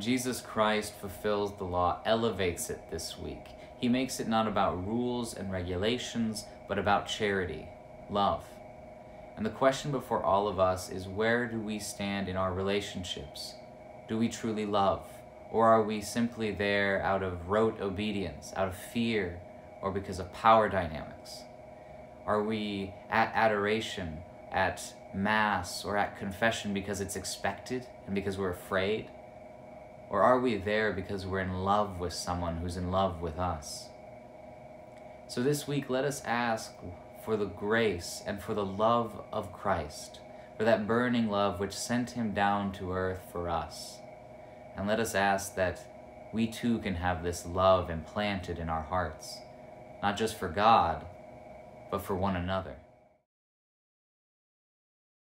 Jesus Christ fulfills the law, elevates it this week. He makes it not about rules and regulations, but about charity, love. And the question before all of us is, where do we stand in our relationships? Do we truly love? Or are we simply there out of rote obedience, out of fear, or because of power dynamics? Are we at adoration, at Mass, or at confession because it's expected and because we're afraid? Or are we there because we're in love with someone who's in love with us? So this week, let us ask for the grace and for the love of Christ, for that burning love which sent him down to earth for us. And let us ask that we too can have this love implanted in our hearts, not just for God, but for one another.